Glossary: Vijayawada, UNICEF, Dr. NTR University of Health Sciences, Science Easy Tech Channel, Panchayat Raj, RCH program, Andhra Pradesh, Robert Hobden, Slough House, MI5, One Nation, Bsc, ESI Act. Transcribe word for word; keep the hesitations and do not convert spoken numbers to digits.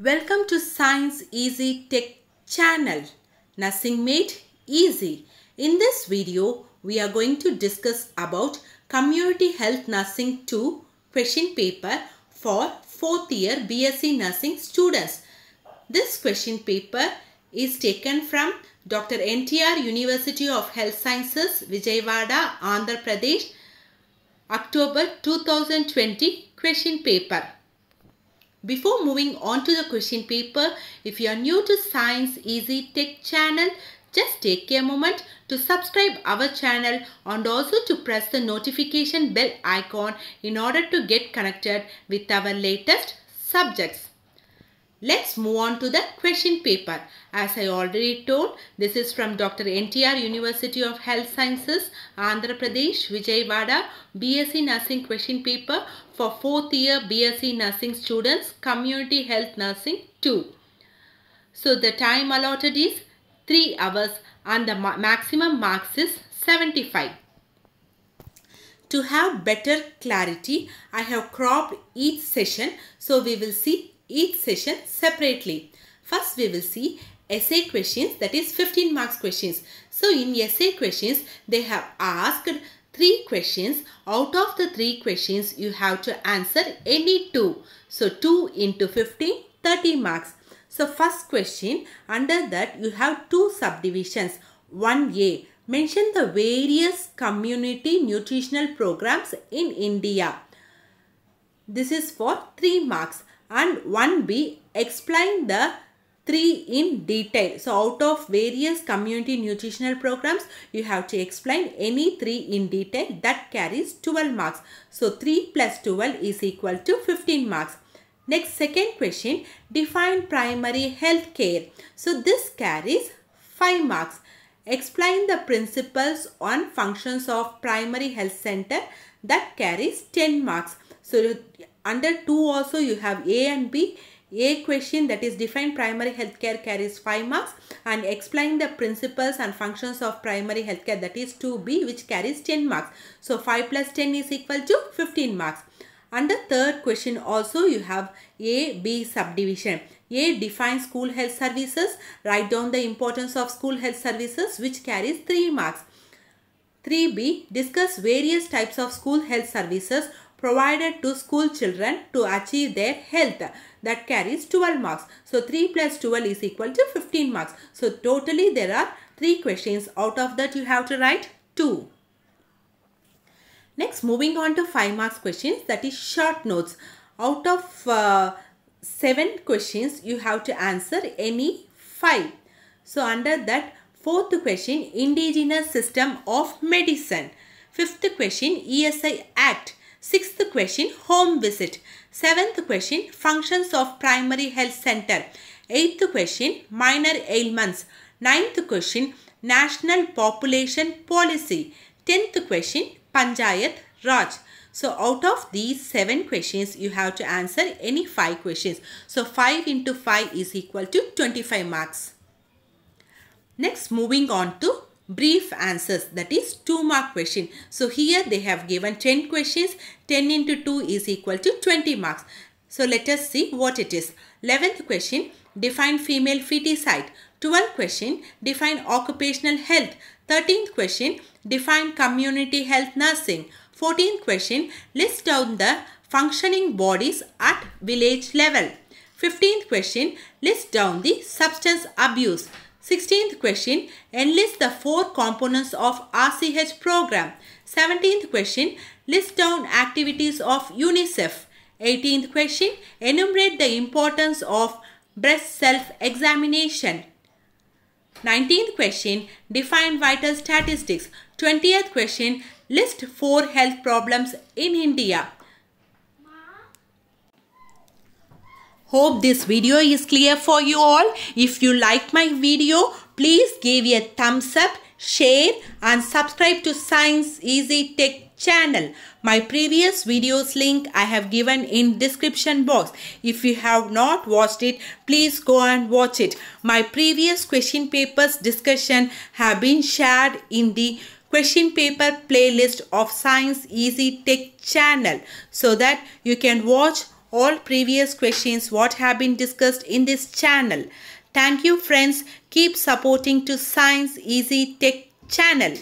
Welcome to Science Easy Tech Channel. Nothing made easy. In this video, we are going to discuss about Community Health Nursing two question paper for fourth year B Sc Nursing students. This question paper is taken from Doctor N T R University of Health Sciences, Vijayawada, Andhra Pradesh, October two thousand twenty question paper. Before moving on to the question paper, if you are new to Science Easy Tech channel, just take a moment to subscribe our channel and also to press the notification bell icon in order to get connected with our latest subjects. Let's move on to the question paper. As I already told, this is from Doctor N T R University of Health Sciences, Andhra Pradesh, Vijayawada, B Sc Nursing question paper for fourth year B Sc Nursing students, Community Health Nursing two. So the time allotted is three hours and the ma maximum marks is seventy-five. To have better clarity, I have cropped each session, so we will see each session separately. First, we will see essay questions, that is fifteen marks questions. So in essay questions, they have asked three questions. Out of the three questions, you have to answer any two. So two into fifteen, thirty marks. So first question, under that you have two subdivisions. one A, mention the various community nutritional programs in India. This is for three marks. And one B, explain the three in detail. So out of various community nutritional programs, you have to explain any three in detail. That carries twelve marks. So three plus twelve is equal to fifteen marks. Next, second question, define primary health care. So this carries five marks. Explain the principles on functions of primary health center. That carries ten marks. So under two also you have A and B. A question, that is define primary healthcare, carries five marks, and explain the principles and functions of primary healthcare, that is two B, which carries ten marks. So five plus ten is equal to fifteen marks. Under third question also you have A, B subdivision. A, define school health services. Write down the importance of school health services, which carries three marks. three B, discuss various types of school health services provided to school children to achieve their health. That carries twelve marks. So three plus twelve is equal to fifteen marks. So totally there are three questions. Out of that you have to write two. Next, moving on to five marks questions, that is short notes. Out of uh, seven questions you have to answer any five. So under that, fourth question, indigenous system of medicine. Fifth question, E S I Act. Sixth question, home visit. Seventh question, functions of primary health center. Eighth question, minor ailments. Ninth question, national population policy. Tenth question, Panchayat Raj. So out of these seven questions, you have to answer any five questions. So five into five is equal to twenty-five marks. Next, moving on to brief answers, that is two mark question. So here they have given ten questions. ten into two is equal to twenty marks. So let us see what it is. eleventh question, define female feticide. twelfth question, define occupational health. thirteenth question, define community health nursing. fourteenth question, list down the functioning bodies at village level. fifteenth question, list down the substance abuse. sixteenth question, enlist the four components of R C H program. seventeenth question, list down activities of UNICEF. eighteenth question, enumerate the importance of breast self-examination. nineteenth question, define vital statistics. twentieth question, list four health problems in India. Hope this video is clear for you all. If you like my video, please give a thumbs up, share and subscribe to Science Easy Tech channel. My previous videos link I have given in description box. If you have not watched it, please go and watch it. My previous question papers discussion have been shared in the question paper playlist of Science Easy Tech channel, so that you can watch all previous questions what have been discussed in this channel. Thank you friends. Keep supporting to Science Easy Tech Channel.